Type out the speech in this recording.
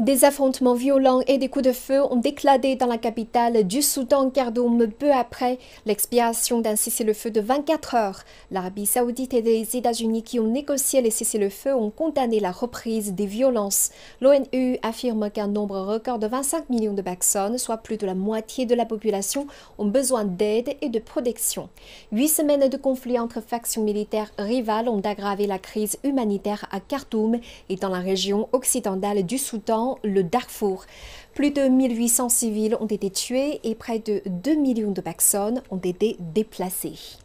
Des affrontements violents et des coups de feu ont éclaté dans la capitale du Soudan, Khartoum, peu après l'expiration d'un cessez-le-feu de 24 heures. L'Arabie saoudite et les États-Unis qui ont négocié les cessez-le-feu ont condamné la reprise des violences. L'ONU affirme qu'un nombre record de 25 millions de personnes, soit plus de la moitié de la population, ont besoin d'aide et de protection. 8 semaines de conflit entre factions militaires rivales ont aggravé la crise humanitaire à Khartoum et dans la région occidentale du Soudan, le Darfour. Plus de 1800 civils ont été tués et près de 2 millions de personnes ont été déplacées.